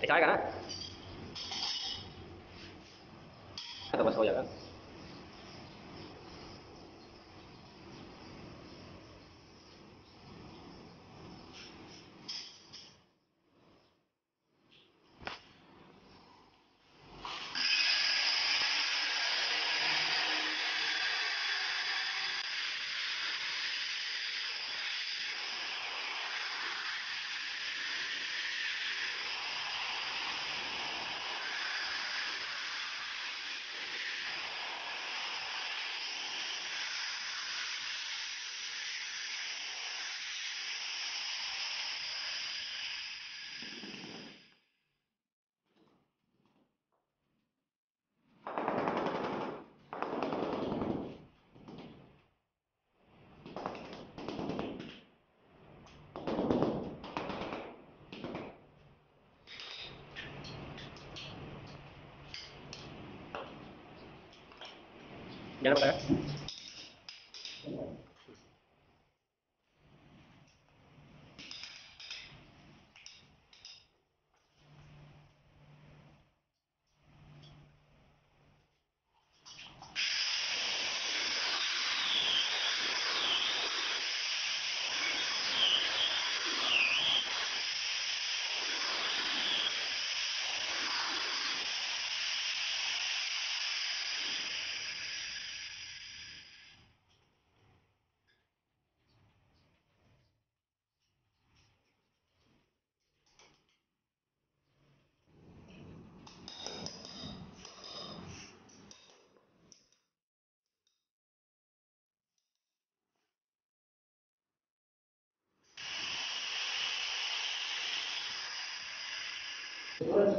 Percaya kan? Atau Mas Koya kan? Jangan lupa ya. What?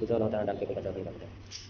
Itu nonton dan kita baca berita.